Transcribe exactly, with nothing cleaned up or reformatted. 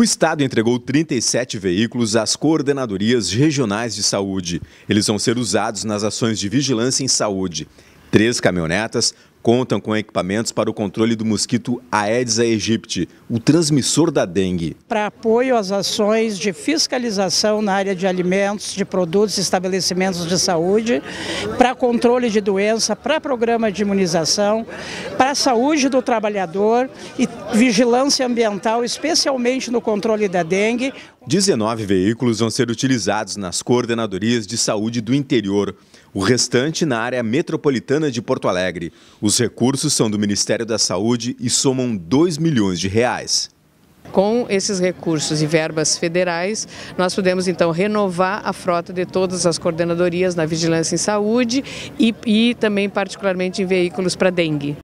O Estado entregou trinta e sete veículos às coordenadorias regionais de saúde. Eles vão ser usados nas ações de vigilância em saúde. Três caminhonetas contam com equipamentos para o controle do mosquito Aedes aegypti, o transmissor da dengue. Para apoio às ações de fiscalização na área de alimentos, de produtos e estabelecimentos de saúde, para controle de doença, para programa de imunização, para a saúde do trabalhador e vigilância ambiental, especialmente no controle da dengue. dezenove veículos vão ser utilizados nas coordenadorias de saúde do interior. O restante na área metropolitana de Porto Alegre. Os recursos são do Ministério da Saúde e somam dois milhões de reais. Com esses recursos e verbas federais, nós podemos então renovar a frota de todas as coordenadorias na vigilância em saúde e, e também particularmente em veículos para dengue.